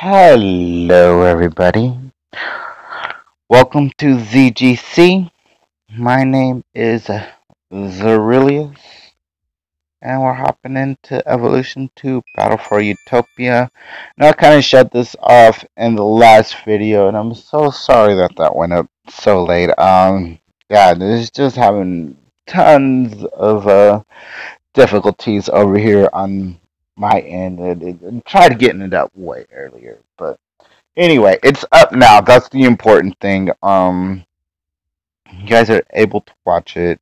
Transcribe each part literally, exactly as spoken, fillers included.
Hello everybody, welcome to Z G C. My name is Zerilius and we're hopping into Evolution two Battle for Utopia. Now I kind of shut this off in the last video and I'm so sorry that that went up so late. Um yeah, there's just having tons of uh difficulties over here on my end, and tried getting it up way earlier, but anyway, it's up now. That's the important thing. Um, you guys are able to watch it,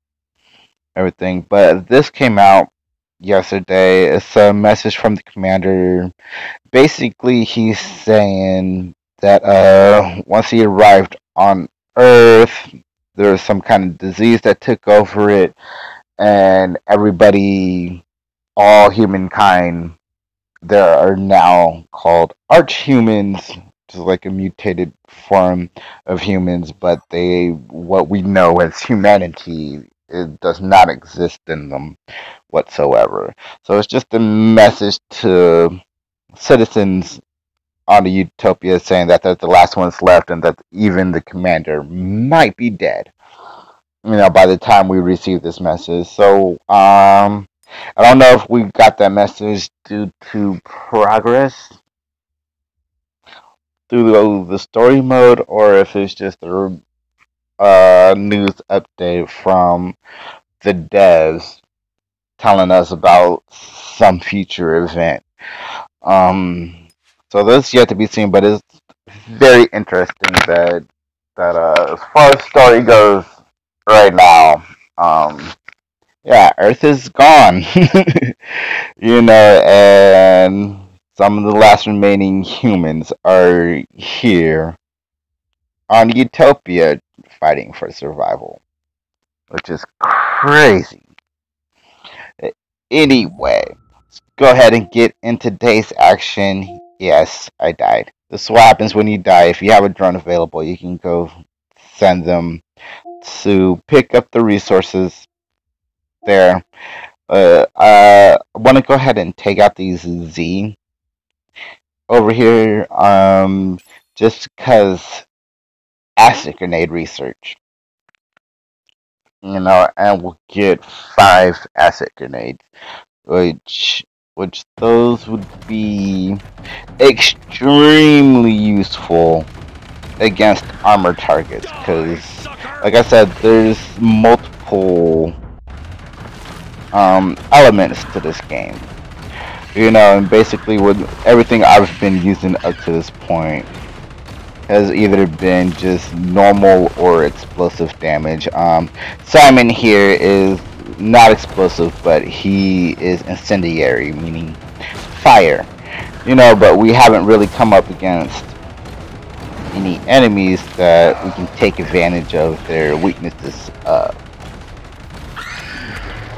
everything. But this came out yesterday. It's a message from the commander. Basically, he's saying that uh, once he arrived on Earth, there was some kind of disease that took over it, and everybody. All humankind, there are now called arch-humans, just like a mutated form of humans, but they, what we know as humanity, it does not exist in them whatsoever. So it's just a message to citizens on the Utopia saying that they're the last ones left and that even the commander might be dead, you know, by the time we receive this message. So, um... I don't know if we got that message due to progress through the story mode or if it's just a uh, news update from the devs telling us about some future event. Um, so that's yet to be seen, but it's very interesting that, that uh, as far as story goes right now, um... yeah, Earth is gone, you know, and some of the last remaining humans are here on Utopia fighting for survival, which is crazy. Anyway, let's go ahead and get in today's action. Yes, I died. This is what happens when you die. If you have a drone available, you can go send them to pick up the resources. There, uh, uh, I want to go ahead and take out these Z over here, um, just because acid grenade research, you know, and we'll get five acid grenades, which, which those would be extremely useful against armor targets, because, like I said, there's multiple. Um, elements to this game, you know, and basically with everything I've been using up to this point has either been just normal or explosive damage. Um, Simon here is not explosive, but he is incendiary, meaning fire, you know, but we haven't really come up against any enemies that we can take advantage of their weaknesses uh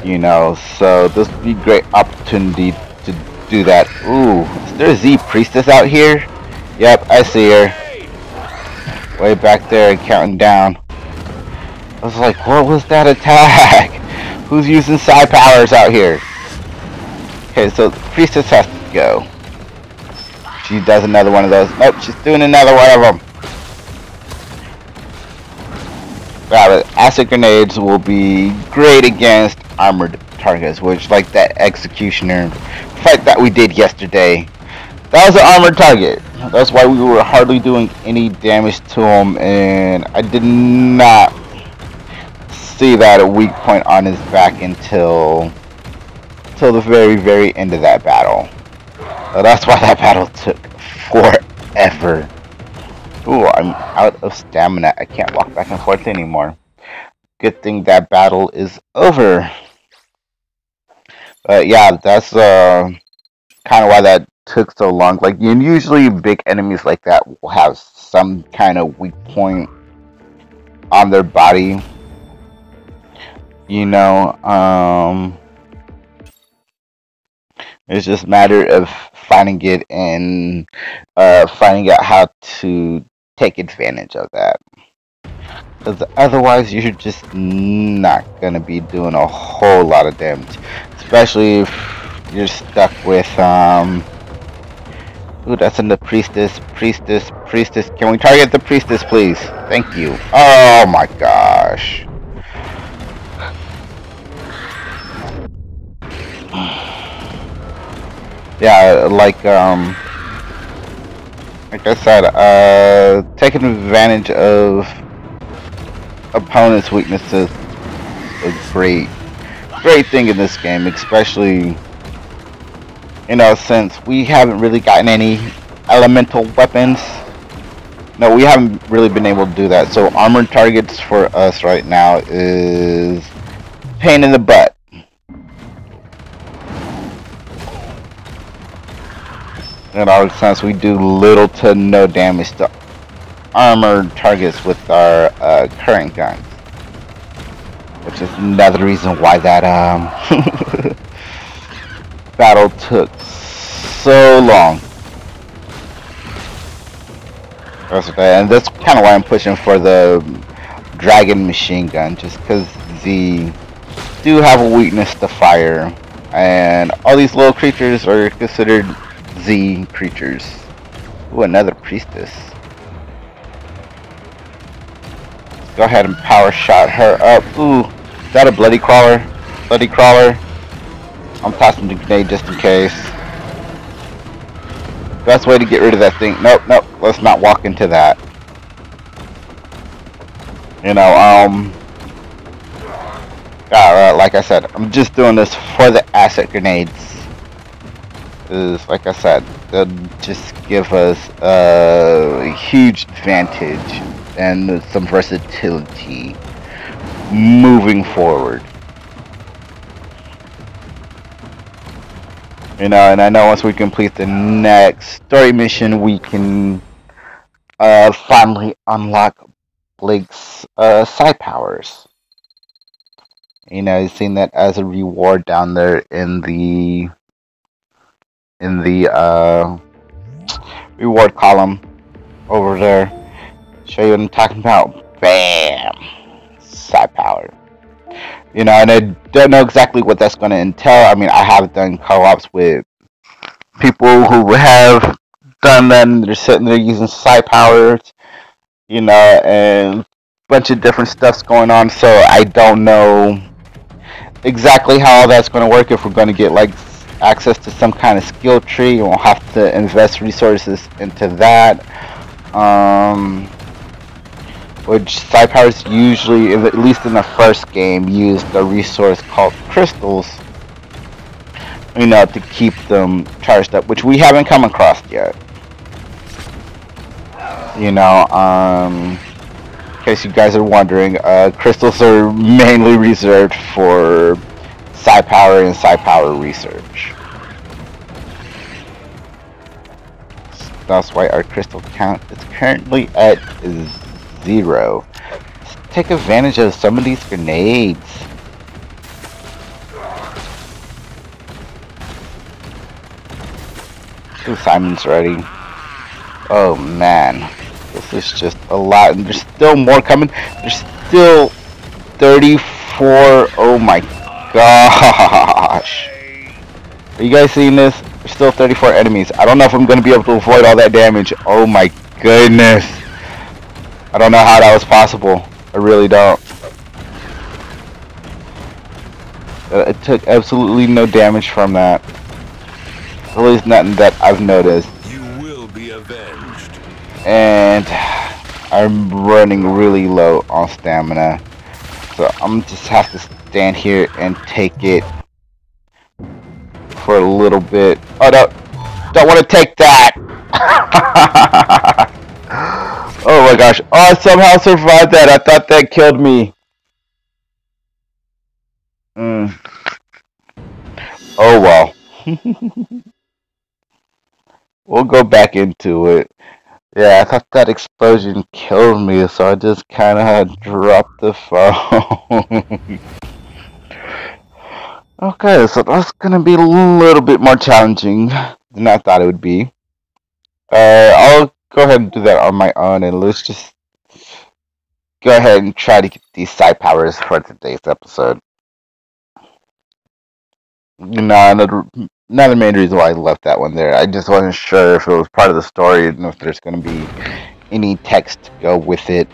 you know, so this would be a great opportunity to do that. Ooh, is there a Z priestess out here? Yep, I see her. Way back there counting down. I was like, what was that attack? Who's using psi powers out here? Okay, so the priestess has to go. She does another one of those. Nope, she's doing another one of them. Wow, acid grenades will be great against armored targets, which, like that Executioner fight that we did yesterday, that was an armored target. That's why we were hardly doing any damage to him, and I did not see that a weak point on his back until, until the very, very end of that battle. So that's why that battle took forever. Ooh, I'm out of stamina. I can't walk back and forth anymore. Good thing that battle is over. But yeah, that's uh, kind of why that took so long. Like, usually big enemies like that will have some kind of weak point on their body. You know, um... it's just a matter of finding it and uh, finding out how to take advantage of that. Because otherwise you're just not going to be doing a whole lot of damage. Especially if you're stuck with um, Ooh, that's in the priestess, priestess, priestess. Can we target the priestess, please? Thank you. Oh my gosh. Yeah, like, um, like I said, uh, taking advantage of opponents' weaknesses is a great, great thing in this game, especially, you know, since we haven't really gotten any elemental weapons. No, we haven't really been able to do that. So armored targets for us right now is pain in the butt. In our sense, we do little to no damage to armored targets with our uh, current guns. Which is another reason why that, um... battle took so long. That's okay. And that's kind of why I'm pushing for the dragon machine gun, just because they do have a weakness to fire, and all these little creatures are considered Z creatures. Ooh, another priestess. Let's go ahead and power shot her up. Ooh, is that a bloody crawler? Bloody crawler. I'm tossing the grenade just in case. Best way to get rid of that thing. Nope, nope. Let's not walk into that. You know, um... God, uh, like I said, I'm just doing this for the asset grenades. Is like I said, they'll just give us a huge advantage and some versatility moving forward. You know, and I know once we complete the next story mission, we can uh, finally unlock Blake's uh, psi powers. You know, he's seen that as a reward down there in the in the uh, reward column over there. Show you what I'm talking about. Bam! Psi power. You know, and I don't know exactly what that's going to entail. I mean, I have done co-ops with people who have done them. They're sitting there using psi powers, you know, and a bunch of different stuff's going on. So I don't know exactly how all that's going to work. If we're going to get, like, access to some kind of skill tree, you won't have to invest resources into that. Um... Which psi powers usually, at least in the first game, used a resource called crystals, you know, to keep them charged up, which we haven't come across yet. You know, um, in case you guys are wondering, uh, crystals are mainly reserved for psi power and psi power research. So that's why our crystal count is currently at is zero. Let's take advantage of some of these grenades. Ooh, Simon's ready. Oh man, this is just a lot, and there's still more coming. There's still thirty-four. Oh my gosh! Are you guys seeing this? There's still thirty-four enemies. I don't know if I'm going to be able to avoid all that damage. Oh my goodness. I don't know how that was possible. I really don't. It took absolutely no damage from that. At least nothing that I've noticed. You will be avenged. And I'm running really low on stamina, so I'm just have to stand here and take it for a little bit. Oh no! Don't want to take that. Oh my gosh. Oh, I somehow survived that. I thought that killed me. Mm. Oh well. We'll go back into it. Yeah, I thought that explosion killed me, so I just kind of dropped the phone. Okay, so that's going to be a little bit more challenging than I thought it would be. Uh, I'll go ahead and do that on my own, and let's just go ahead and try to get these side powers for today's episode. You know, and not the main reason why I left that one there. I just wasn't sure if it was part of the story and if there's going to be any text to go with it.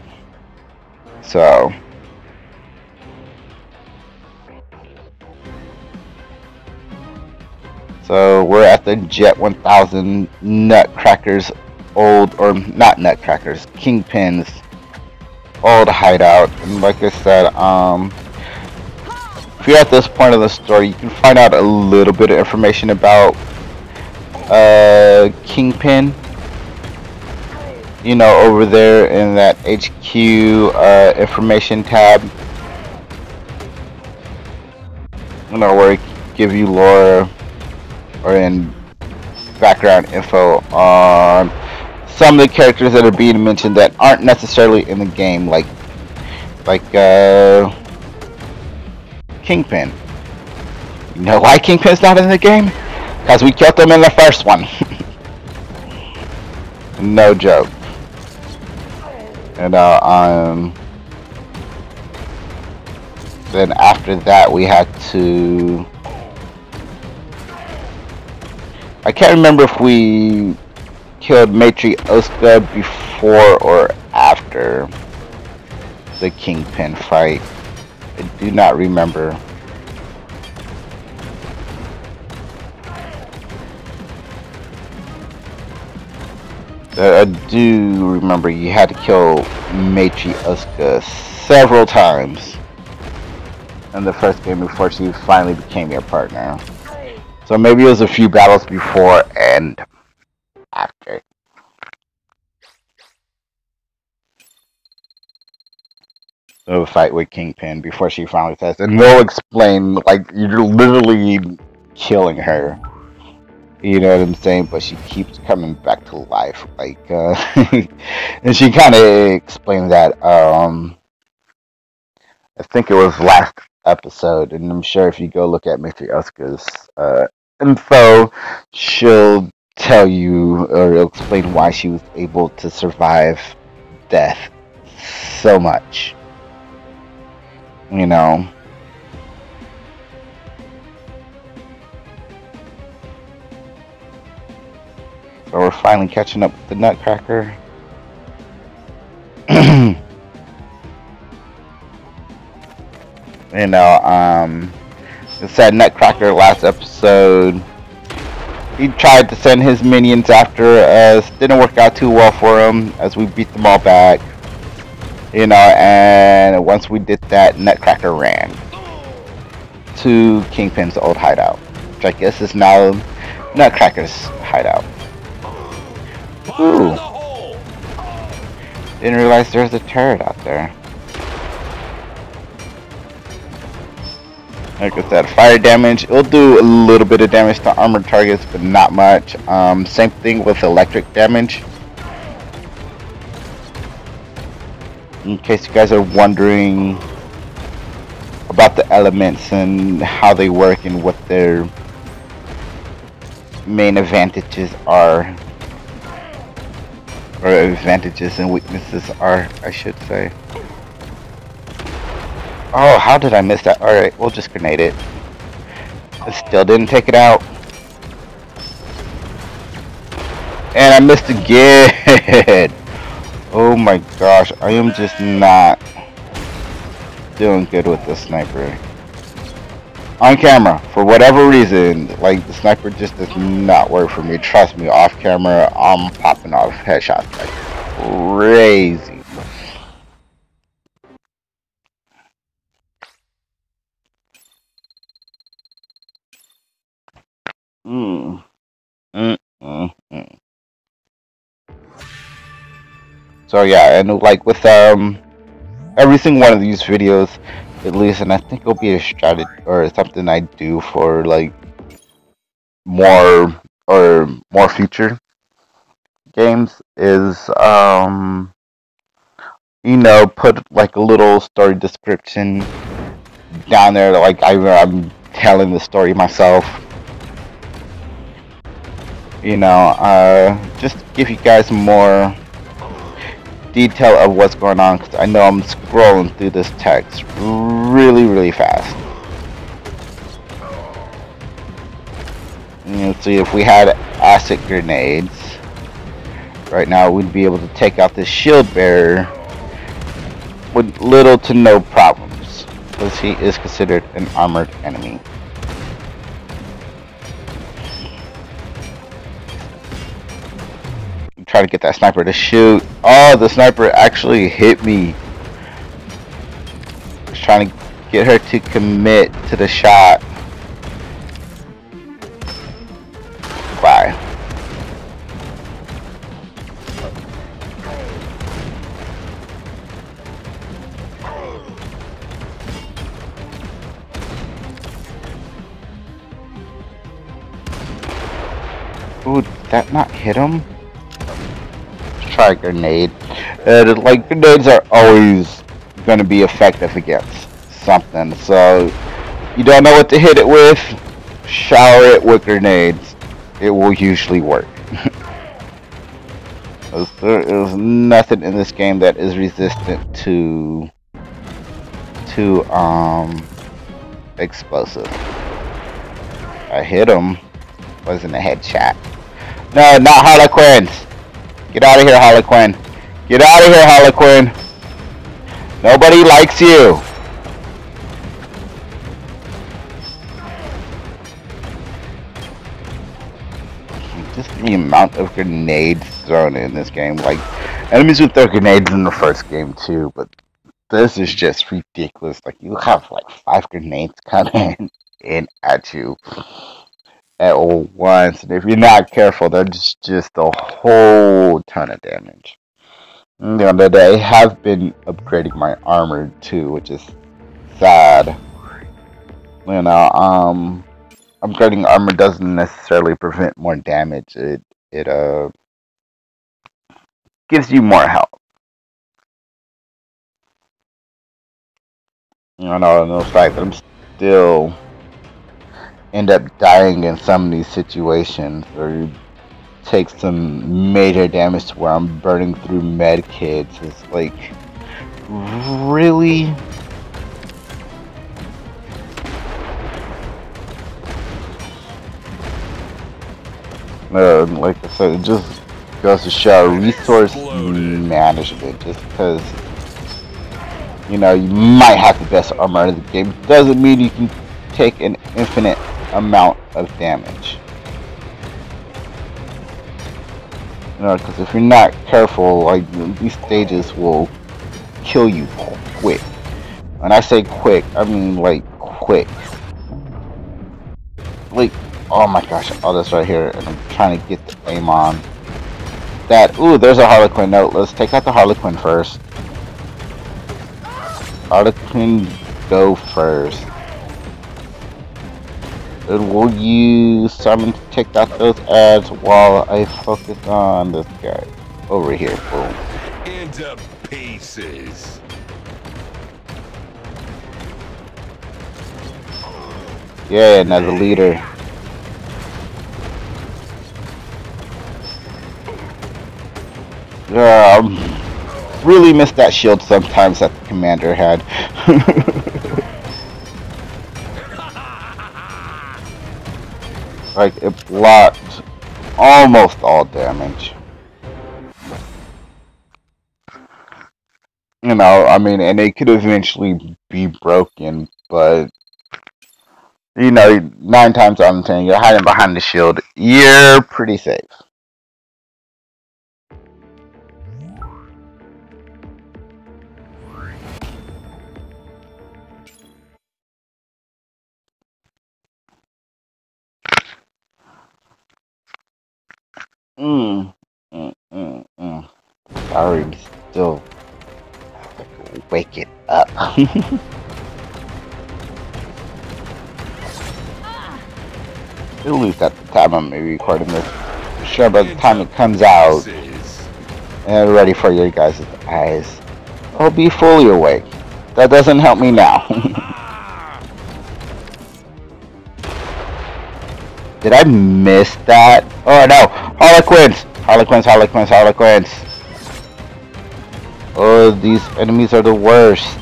So... So we're at the Jet one thousand Nutcracker's old, or not Nutcracker's, Kingpin's old hideout. And like I said, um, if you're at this point of the story, you can find out a little bit of information about uh, Kingpin, you know, over there in that H Q uh, information tab, you know, where it gives you lore or in background info on some of the characters that are being mentioned that aren't necessarily in the game, like like uh, Kingpin. You know why Kingpin's not in the game? Because we killed him in the first one. No joke. And uh, um, then after that we had to... I can't remember if we killed Matryoshka before or after the Kingpin fight. I do not remember. I do remember you had to kill Matryoshka several times in the first game before she finally became your partner. So maybe it was a few battles before and after. The fight with Kingpin before she finally says, and they'll explain, like, you're literally killing her. You know what I'm saying? But she keeps coming back to life. Like, uh, and she kind of explained that, um, I think it was last episode, and I'm sure if you go look at Matryoshka's uh, info, she'll tell you or explain why she was able to survive death so much, you know. So we're finally catching up with the Nutcracker. You know, um, it said Nutcracker last episode, he tried to send his minions after us, didn't work out too well for him as we beat them all back. You know, and once we did that, Nutcracker ran to Kingpin's old hideout, which I guess is now Nutcracker's hideout. Ooh. Didn't realize there was a turret out there. Like I said, fire damage, it'll do a little bit of damage to armored targets, but not much. Um, same thing with electric damage. In case you guys are wondering about the elements and how they work and what their main advantages are. Or advantages and weaknesses are, I should say. Oh, how did I miss that? Alright, we'll just grenade it. I still didn't take it out. And I missed again. Oh my gosh, I am just not doing good with the sniper. On camera, for whatever reason, like the sniper just does not work for me. Trust me, off camera, I'm popping off headshots like crazy. Mm. Mm -mm -mm. So yeah, and like with um every single one of these videos, at least, and I think it'll be a strategy or something I do for like more or more future games, is um you know, put like a little story description down there, like I, I'm telling the story myself. You know, uh, just to give you guys more detail of what's going on, because I know I'm scrolling through this text really, really fast. Let's see, if we had acid grenades right now, we'd be able to take out this shield bearer with little to no problems, because he is considered an armored enemy. Try to get that sniper to shoot. Oh, the sniper actually hit me. I was trying to get her to commit to the shot. Bye. Ooh, did that not hit him? Try a grenade. Uh, like, grenades are always going to be effective against something, so you don't know what to hit it with, shower it with grenades. It will usually work. There is nothing in this game that is resistant to to um explosive. I hit him. Wasn't a headshot. No, not Harlequins. Get out of here, Harlequin. Get out of here, Harlequin. Nobody likes you. Just the amount of grenades thrown in this game. Like, enemies would throw grenades in the first game too, but this is just ridiculous. Like, you have like five grenades coming in at you at all once, and if you're not careful, they're just just a whole ton of damage. You know, they have been upgrading my armor too, which is sad. You know, um, upgrading armor doesn't necessarily prevent more damage. It it uh gives you more health. You know, no fact that I'm still end up dying in some of these situations, or you take some major damage to where I'm burning through med kits. It's like, really? Uh, like I said, it just goes to show resource management. Just because, you know, you might have the best armor in the game doesn't mean you can take an infinite amount of damage. You know, because if you're not careful, like, these stages will kill you quick. When I say quick, I mean like quick. Like, oh my gosh, all this right here, and I'm trying to get the aim on that. Ooh, there's a Harlequin. No, let's take out the Harlequin first. Harlequin, go first. And we'll use Simon to take out those ads while I focus on this guy over here. Boom. Into pieces. Yeah, another leader. Yeah, I really miss that shield sometimes that the commander had. Like, it blocked almost all damage. You know, I mean, and it could eventually be broken, but, you know, nine times out of ten, you're hiding behind the shield. You're pretty safe. Mm, mm, mm, mm. Sorry, I'm still wake it up. At least at the time I'm recording this, I'm sure by the time it comes out and ready for your guys' eyes, I'll be fully awake. That doesn't help me now. Did I miss that? Oh no! Harlequins! Harlequins, Harlequins, Harlequins! Oh, these enemies are the worst.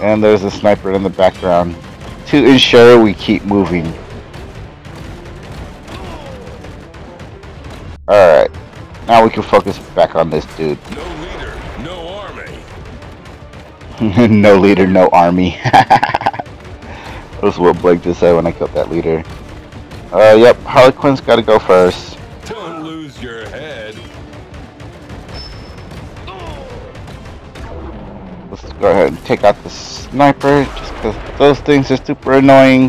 And there's a sniper in the background to ensure we keep moving. Alright. Now we can focus back on this dude. No leader, no army. No leader, no army. That's what Blake just said when I killed that leader. Uh, yep, Harlequin's gotta go first. Don't lose your head. Let's go ahead and take out the sniper, just because those things are super annoying.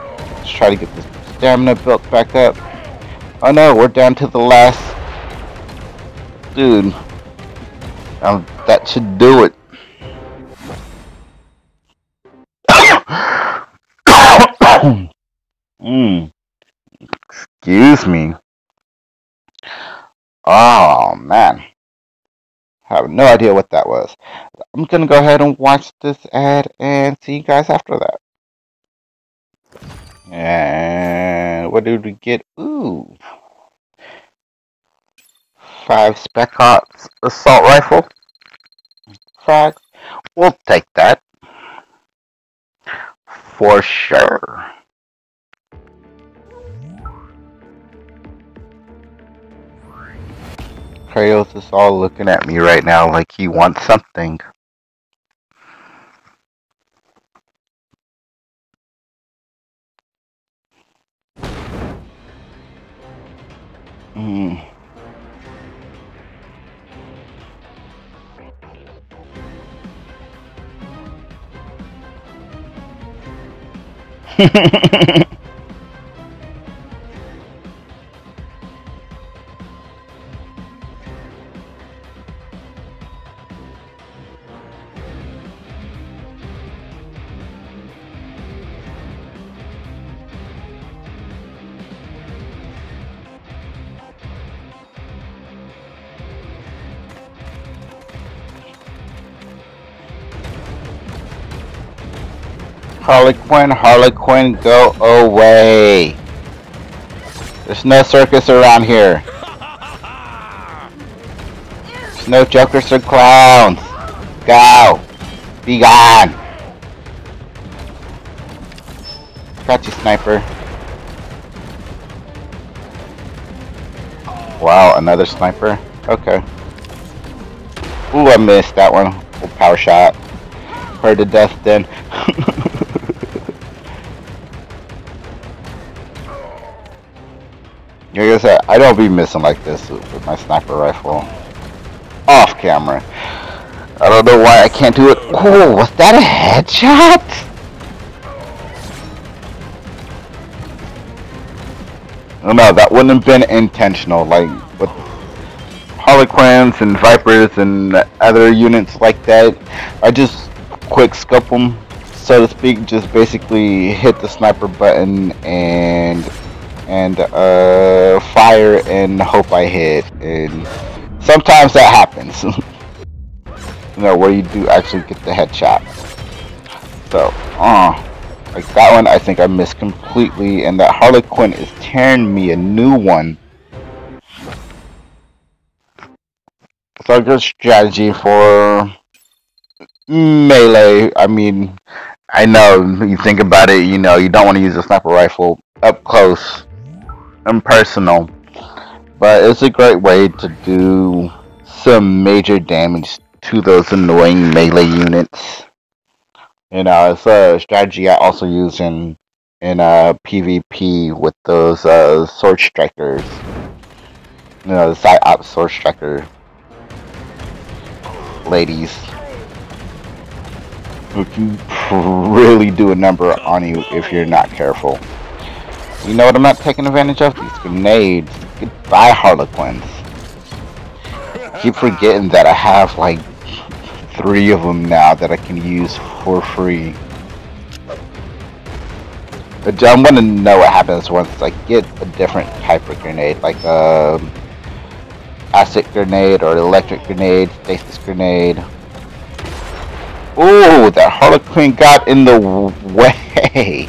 Let's try to get this stamina built back up. Oh no, we're down to the last dude. Um, that should do it. mm. Excuse me. Oh man, I have no idea what that was. I'm gonna go ahead and watch this ad and see you guys after that. And what did we get? Ooh, five Spec Ops assault rifle frags. We'll take that for sure. Kratos is all looking at me right now like he wants something. Mm. Harlequin, Harlequin, go away. There's no circus around here. There's no jokers or clowns. Go. Be gone. Got you, sniper. Wow, another sniper. Okay. Ooh, I missed that one. Old power shot. Heard to death then. Like I said, I don't be missing like this with my sniper rifle. Off camera. I don't know why I can't do it. Oh, was that a headshot? Oh no, that wouldn't have been intentional. Like with Harlequins and Vipers and other units like that, I just quick scope them, so to speak. Just basically hit the sniper button and and uh fire and hope I hit, and sometimes that happens. You know, where you do actually get the headshot. So uh like that one I think I missed completely, and that Harlequin is tearing me a new one. So good strategy for melee. I mean, I know you think about it, you know, you don't want to use a sniper rifle up close and personal, but it's a great way to do some major damage to those annoying melee units. You know, it's a strategy I also use in in uh, PvP with those uh, sword strikers. You know, the psyop sword striker ladies who can really do a number on you if you're not careful. You know what I'm not taking advantage of? These grenades. Goodbye, Harlequins. I keep forgetting that I have like three of them now that I can use for free. But I want to know what happens once I get a different type of grenade, like a um, acid grenade or electric grenade, stasis grenade. Ooh, that Harlequin got in the way.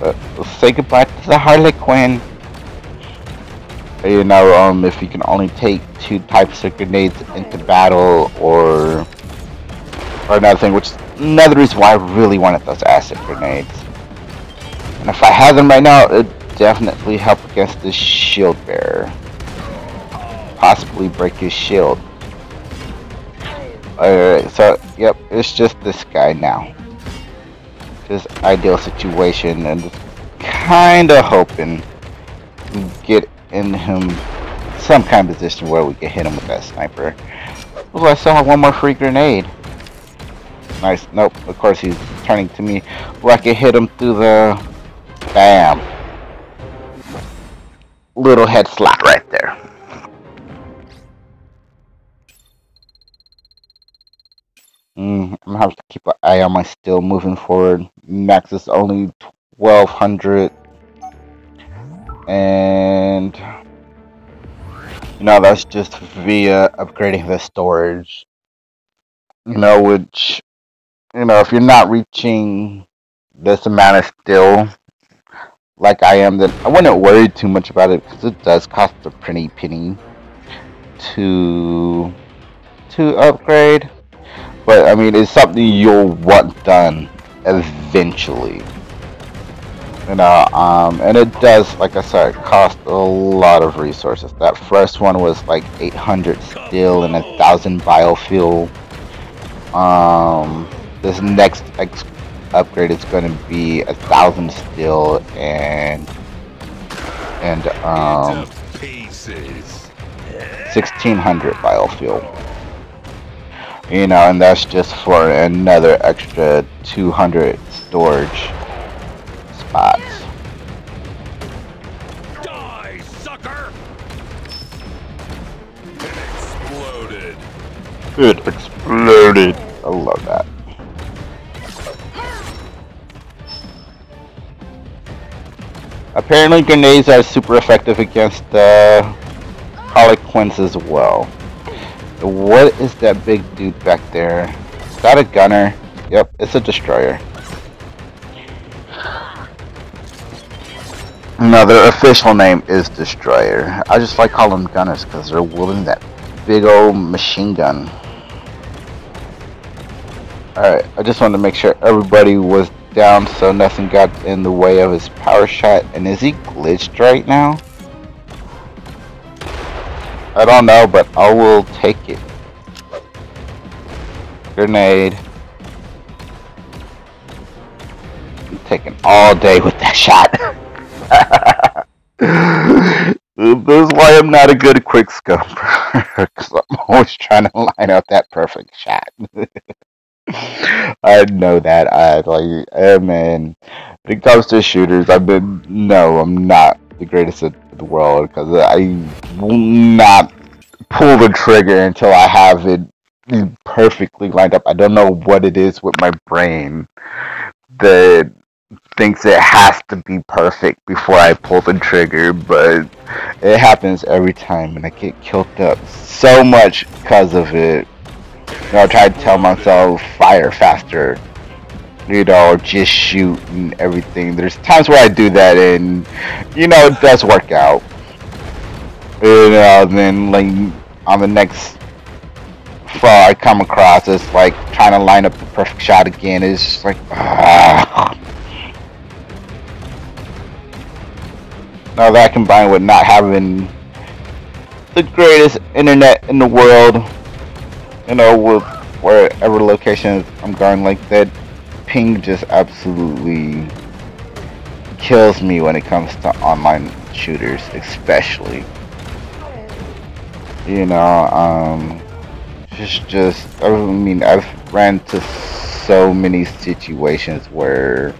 Uh, let's say goodbye to the Harlequin. You know, um, if you can only take two types of grenades into battle, or or another thing, which is another reason why I really wanted those acid grenades. And if I had them right now, it definitely help against this shield bearer. Possibly break his shield. Alright, so, yep, it's just this guy now. This ideal situation, and just kinda hoping to get in him some kind of position where we can hit him with that sniper. Oh, I still have one more free grenade. Nice. Nope. Of course he's turning to me. Well, I can hit him through the... Bam. Little head slot right there. Mm, I'm gonna have to keep an eye on my steel moving forward. Max is only twelve hundred. And... you know, that's just via upgrading the storage. You know, which, you know, if you're not reaching this amount of steel like I am, then I wouldn't worry too much about it, because it does cost a pretty penny to to upgrade. But I mean, it's something you'll want done eventually. You know, um, and it does, like I said, cost a lot of resources. That first one was like eight hundred steel and a thousand biofuel. Um, this next ex upgrade is going to be a thousand steel and and um sixteen hundred biofuel. You know, and that's just for another extra two hundred storage spots. Die, sucker! It exploded. It exploded. Loaded. I love that. Apparently grenades are super effective against uh, Harlequins as well. What is that big dude back there? Is that a gunner? Yep, it's a destroyer. No, their official name is Destroyer. I just like calling them gunners because they're wielding that big old machine gun. Alright, I just wanted to make sure everybody was down so nothing got in the way of his power shot. And is he glitched right now? I don't know, but I will take it. Grenade. I'm taking all day with that shot. This is why I'm not a good quick scumper. Because I'm always trying to line up that perfect shot. I know that. I like, I mean, when it comes to shooters, I've been, no, I'm not the greatest in the world, because I will not pull the trigger until I have it perfectly lined up. I don't know what it is with my brain that thinks it has to be perfect before I pull the trigger, but it happens every time, and I get killed up so much because of it. You know, I try to tell myself, fire faster, you know, just shoot and everything. There's times where I do that and, you know, it does work out. You know, then, like, on the next fall I come across, it's like trying to line up the perfect shot again. It's just like, ah. Now that combined with not having the greatest internet in the world, you know, with wherever location I'm going, like that ping just absolutely kills me when it comes to online shooters, especially. You know, um, just, just, I mean, I've ran to so many situations where,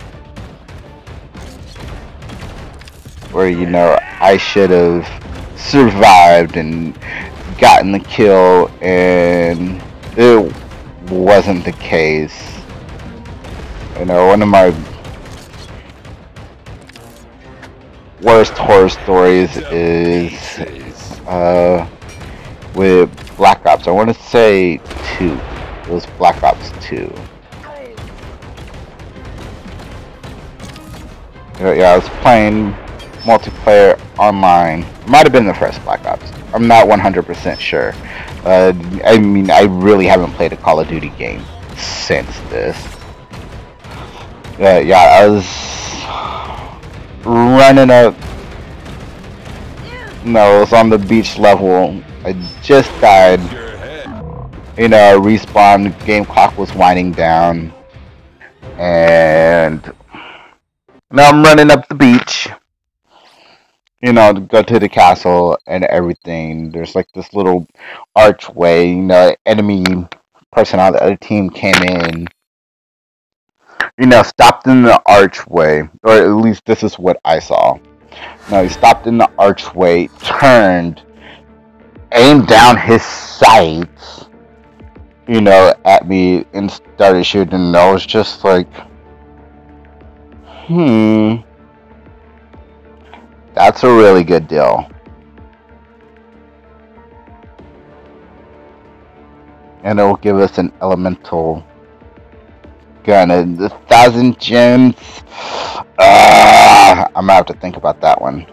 where, you know, I should have survived and gotten the kill, and it wasn't the case. You know, one of my worst horror stories is uh, with Black Ops. I want to say two. It was Black Ops two. Yeah, I was playing multiplayer online. Might have been the first Black Ops. I'm not one hundred percent sure. Uh, I mean, I really haven't played a Call of Duty game since this. Uh, yeah, I was running up. No, it's on the beach level. I just died. You know, respawned. Game clock was winding down, and now I'm running up the beach. You know, to go to the castle and everything. There's like this little archway. You know, enemy person on the other team came in. You know, stopped in the archway, or at least this is what I saw. No, he stopped in the archway, turned, aimed down his sights, you know, at me and started shooting. And I was just like, hmm, that's a really good deal. And it will give us an elemental gun and a thousand gems. Uh, I'm gonna have to think about that one.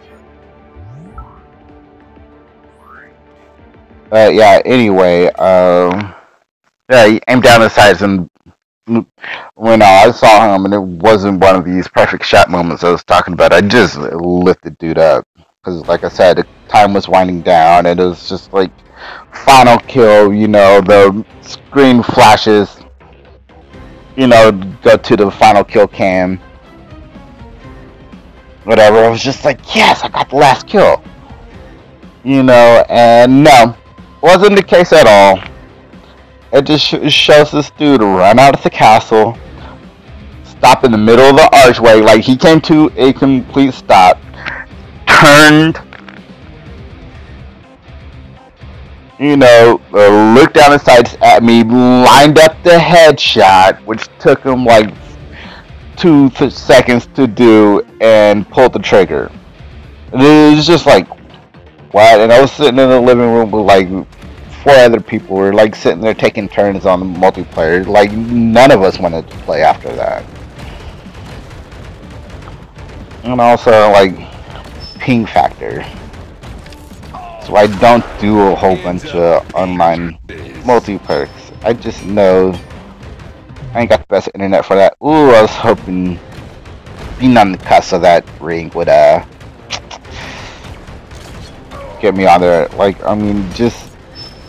But yeah, anyway, um, yeah, he aimed down the sides, and when I saw him, and it wasn't one of these perfect shot moments I was talking about, I just lit the dude up. Because, like I said, the time was winding down, and it was just like final kill, you know, the screen flashes. You know, go to the final kill cam, whatever. I was just like, yes, I got the last kill. You know, and no, wasn't the case at all. It just sh shows this dude run out of the castle, stop in the middle of the archway, like he came to a complete stop, turned, you know, uh, looked down the sights at me, lined up the headshot, which took him like two seconds to do, and pulled the trigger. And it was just like, what? And I was sitting in the living room with like four other people. We were like sitting there taking turns on the multiplayer. Like none of us wanted to play after that. And also like ping factor. So I don't do a whole bunch of online multiplayer. I just know I ain't got the best internet for that. Ooh, I was hoping being on the cusp of that ring would uh get me on there. Like, I mean, just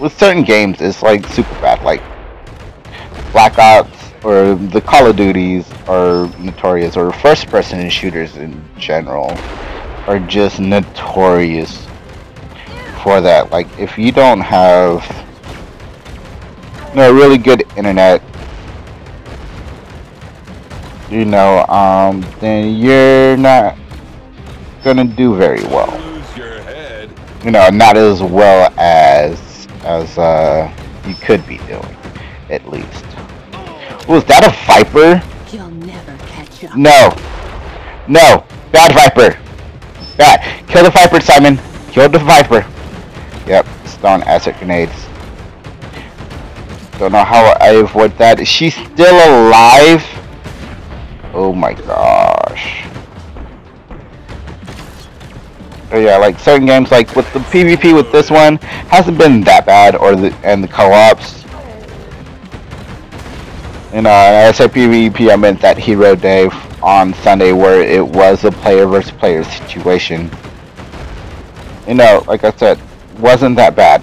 with certain games, it's like super bad. Like Black Ops or the Call of Duties are notorious, or first-person shooters in general are just notorious for that. Like, if you don't have, you know, really good internet, you know, um, then you're not gonna do very well. You know, not as well as as uh, you could be doing, at least. Was that a viper? You'll never catch up. No, no, bad viper. Bad. Kill the viper, Simon. Kill the viper. Yep, stone acid grenades. Don't know how I avoid that. Is she still alive? Oh my gosh. Oh yeah, like certain games, like with the PvP with this one, hasn't been that bad, or the and the co-ops. And uh, I said PvP, I meant that Hero Day on Sunday, where it was a player versus player situation. You know, like I said, wasn't that bad.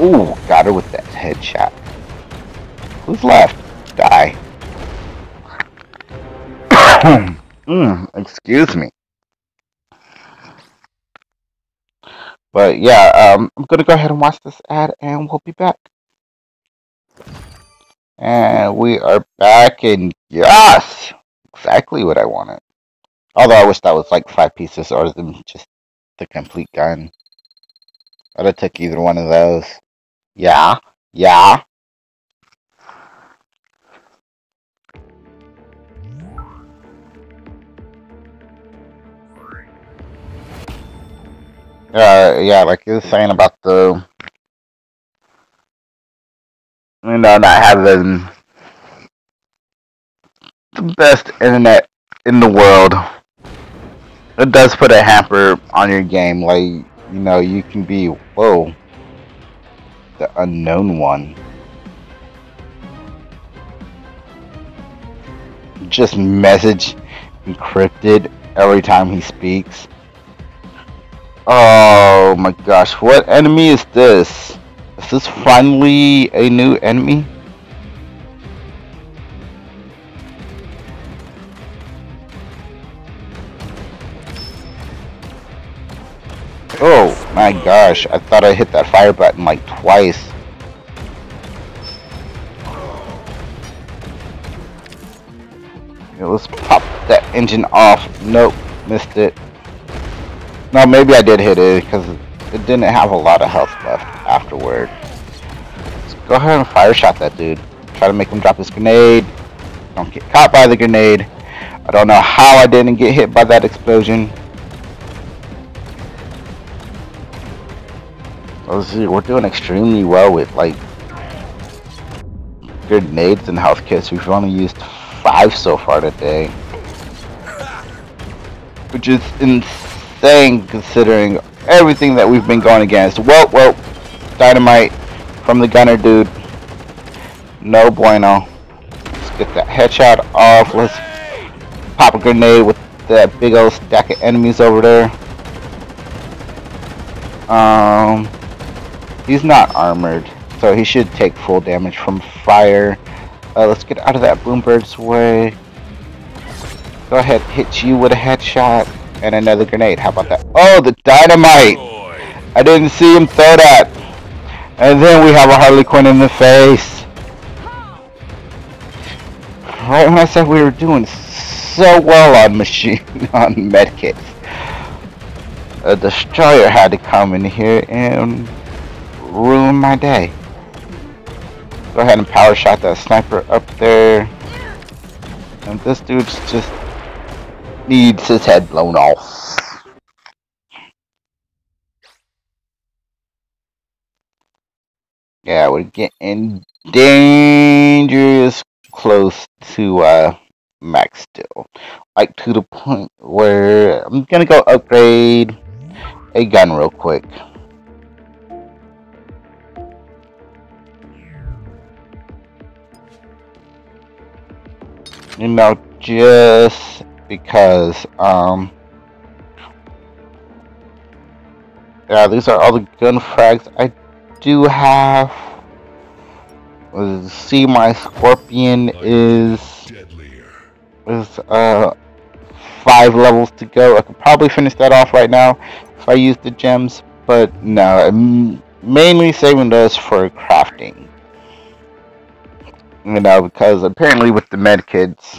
Ooh, got her with that headshot. Who's left? Die. mm, excuse me. But yeah, um, I'm gonna go ahead and watch this ad, and we'll be back. And we are back, and yes! Exactly what I wanted. Although I wish that was like five pieces or just the complete gun. I'd have took either one of those. Yeah, yeah. Uh, yeah, like you were saying about the, you know, not having the best internet in the world. It does put a hamper on your game. Like, you know, you can be, whoa, the unknown one. just message encrypted every time he speaks. Oh my gosh, what enemy is this? Is this finally a new enemy? Oh my gosh, I thought I hit that fire button like twice. Here, let's pop that engine off. Nope, missed it. No, maybe I did hit it because it didn't have a lot of health left afterward. Let's go ahead and fire shot that dude. Try to make him drop his grenade. Don't get caught by the grenade. I don't know how I didn't get hit by that explosion. Let's see, we're doing extremely well with like grenades and health kits. We've only used five so far today, which is insane. Thing, considering everything that we've been going against. Whoa, whoa, dynamite from the gunner dude. No bueno. Let's get that headshot off. Let's pop a grenade with that big old stack of enemies over there. Um, he's not armored, so he should take full damage from fire. Uh, let's get out of that Bloomberg's way. Go ahead, hit you with a headshot. And another grenade. How about that? Oh, the dynamite! I didn't see him throw that. And then we have a Harley Quinn in the face. Right when I said we were doing so well on machine on medkits, a destroyer had to come in here and ruin my day. Go ahead and power shot that sniper up there. And this dude's just needs his head blown off. Yeah, we're getting dangerous close to uh, max still. Like to the point where I'm gonna go upgrade a gun real quick. You know, just because um yeah, these are all the gun frags I do have. See, my Scorpion is is uh five levels to go. I could probably finish that off right now if I use the gems, but no, I'm mainly saving those for crafting, you know, because apparently with the med kits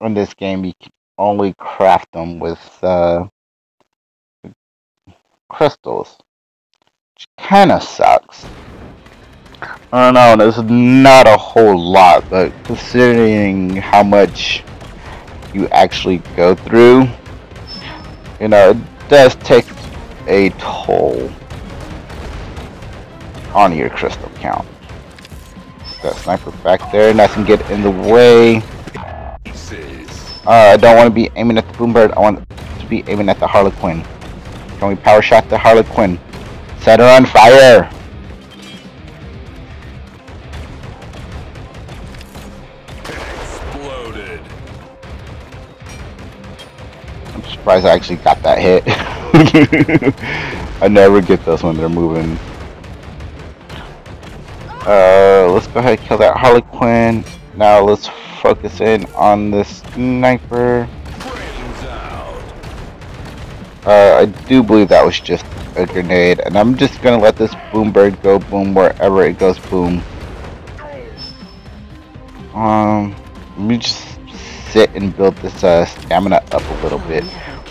in this game, you can only craft them with uh, crystals, which kind of sucks. I don't know, there's not a whole lot, but considering how much you actually go through, you know, it does take a toll on your crystal count. That sniper back there, nothing get in the way. Uh, I don't want to be aiming at the Bloombird. I want to be aiming at the Harlequin. Can we power shot the Harlequin? Set her on fire! Exploded. I'm surprised I actually got that hit. I never get those when they're moving. Uh, let's go ahead and kill that Harlequin. Now let's focus in on the sniper. Uh, I do believe that was just a grenade, and I'm just gonna let this boom bird go boom wherever it goes boom. Um, let me just sit and build this uh, stamina up a little bit.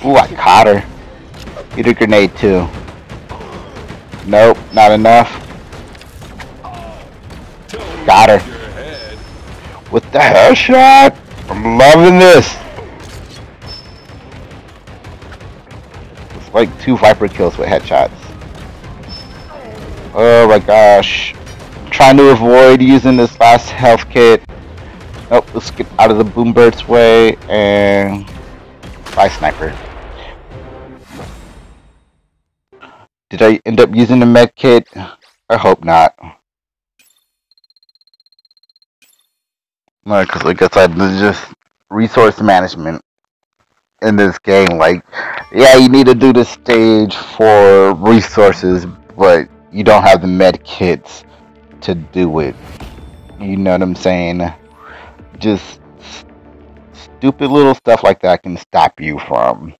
Ooh, I caught her. Get a grenade too. Nope, not enough. Got her. With the headshot! I'm loving this! It's like two Viper kills with headshots. Oh my gosh. I'm trying to avoid using this last health kit. Nope, let's get out of the Boombird's way and buy sniper. Did I end up using the med kit? I hope not. No, because I guess I just resource management in this game. Like, yeah, you need to do the stage for resources, but you don't have the med kits to do it. You know what I'm saying? Just stupid little stuff like that can stop you from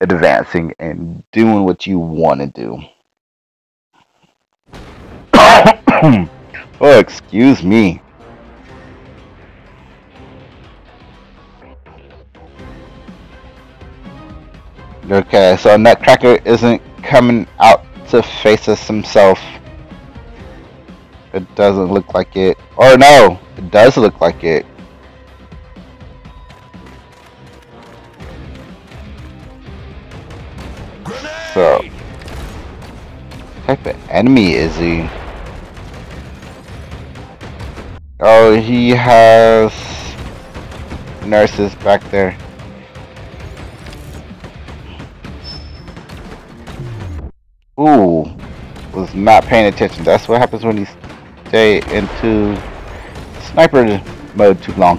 advancing and doing what you want to do. Oh, excuse me. Okay, so Nutcracker isn't coming out to face us himself. It doesn't look like it. Or no, it does look like it. Grenade! So, what type of enemy is he? Oh, he has nurses back there. Ooh, was not paying attention. That's what happens when you stay into sniper mode too long.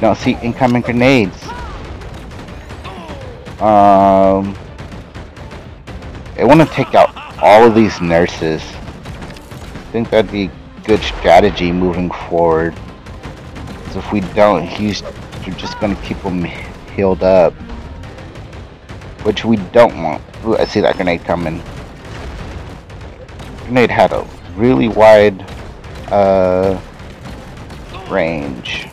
Don't see incoming grenades. Um, I want to take out all of these nurses. I think that'd be a good strategy moving forward. Because if we don't, he's you're just gonna keep them healed up, which we don't want. Ooh, I see that grenade coming. Grenade had a really wide uh, range.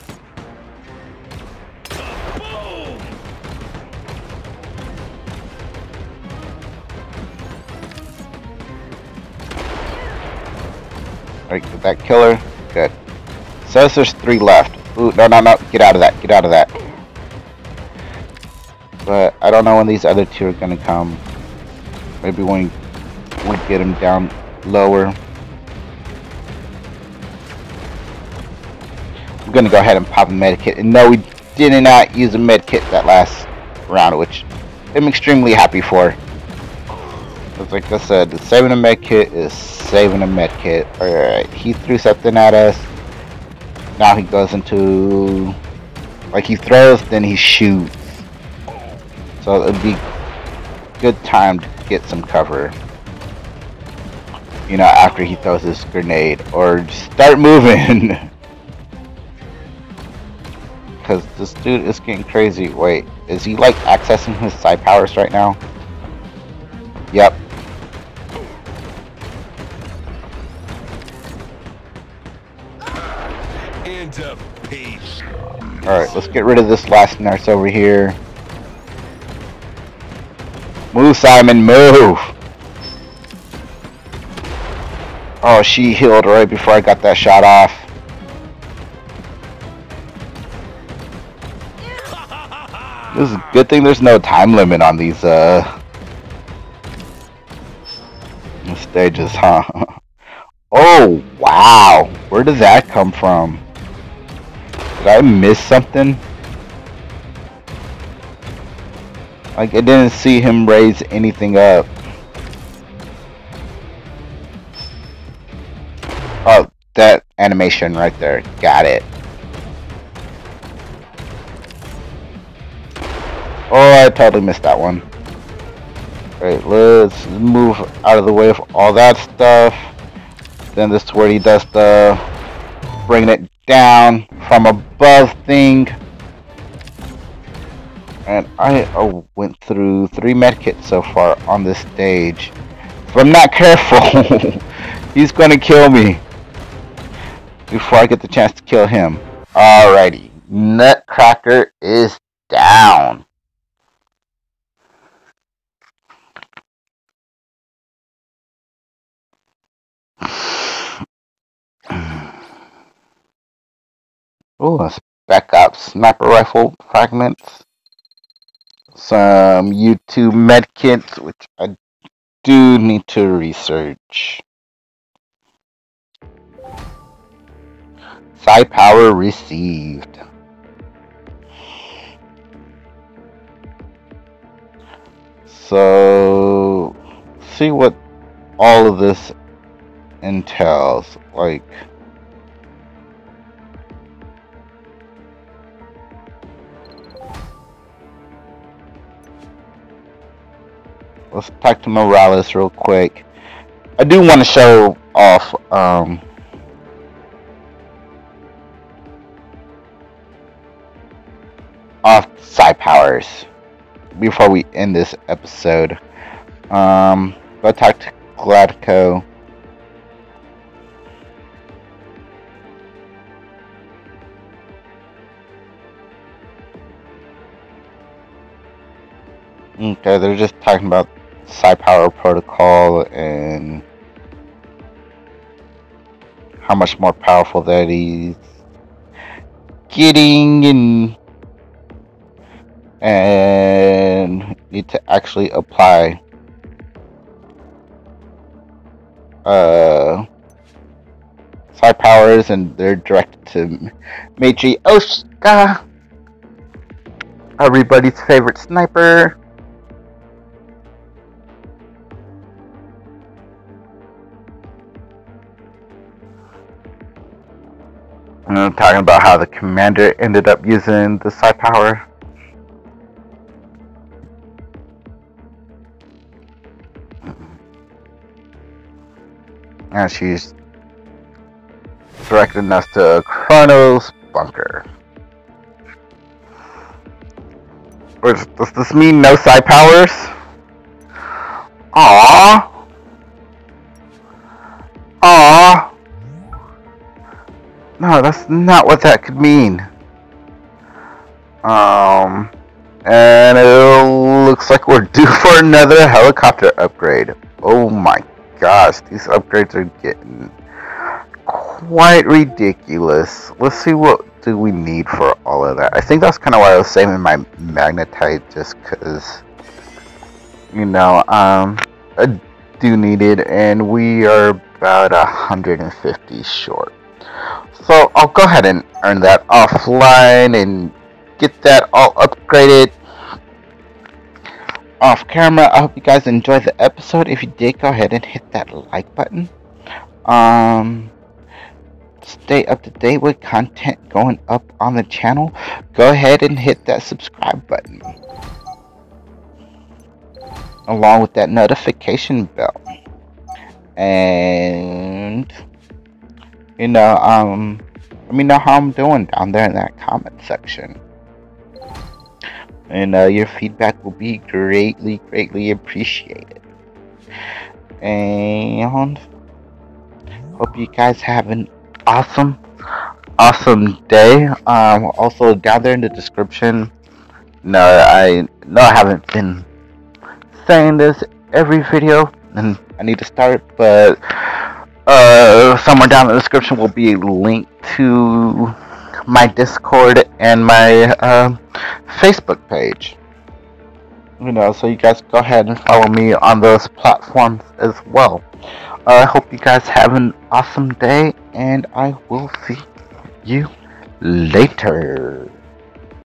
Alright, did that kill her? Good. Says there's three left. Ooh, no, no, no. Get out of that. Get out of that. But I don't know when these other two are going to come. Maybe when we get him down lower. I'm gonna go ahead and pop a medkit. And no, we did not use a medkit that last round, which I'm extremely happy for. Because like I said, saving a medkit is saving a medkit. Alright, he threw something at us. Now he goes into... Like he throws, then he shoots. So it would be good time to get some cover, you know, after he throws this grenade, or just start moving, because this dude is getting crazy. Wait, is he like accessing his psi powers right now? Yep. End of peace. All right, let's get rid of this last nurse over here. Move, Simon, move! Oh, she healed right before I got that shot off. This is a good thing there's no time limit on these uh stages, huh? Oh, wow! Where did that come from? Did I miss something? Like, I didn't see him raise anything up. Oh, that animation right there. Got it. Oh, I totally missed that one. Alright, let's move out of the way of all that stuff. Then this is where he does the bringing it down from above thing. And I uh, went through three medkits so far on this stage. If I'm not careful, he's gonna kill me before I get the chance to kill him. Alrighty, Nutcracker is down. Oh, a spec ops sniper rifle fragments. Some YouTube medkits, which I do need to research. Psi power received. So, see what all of this entails. Like, let's talk to Morales real quick. I do want to show off um off Psi powers before we end this episode. Um go talk to Gladco. Okay, they're just talking about Psi Power Protocol and how much more powerful that is getting, and and need to actually apply uh Psi powers, and they're directed to Matryoshka, everybody's favorite sniper. And I'm talking about how the commander ended up using the Psi power. And she's directing us to Chronos bunker. Or does this mean no Psi powers? Aww. Aww. No, that's not what that could mean. Um, and it looks like we're due for another helicopter upgrade. Oh my gosh, these upgrades are getting quite ridiculous. Let's see, what do we need for all of that? I think that's kind of why I was saving my magnetite, just because, you know, um, I do need it, and we are about one hundred fifty short. So I'll go ahead and earn that offline and get that all upgraded off camera. I hope you guys enjoyed the episode. If you did, go ahead and hit that like button. Um, stay up to date with content going up on the channel. Go ahead and hit that subscribe button, along with that notification bell. And... you know, um, let me know how I'm doing down there in that comment section. And uh, your feedback will be greatly, greatly appreciated. And hope you guys have an awesome, awesome day. Um, also, down there in the description, no, I, no, I haven't been saying this every video, and I need to start, but... Uh, somewhere down in the description will be a link to my Discord and my uh, Facebook page. You know, so you guys go ahead and follow me on those platforms as well. I uh, hope you guys have an awesome day, and I will see you later.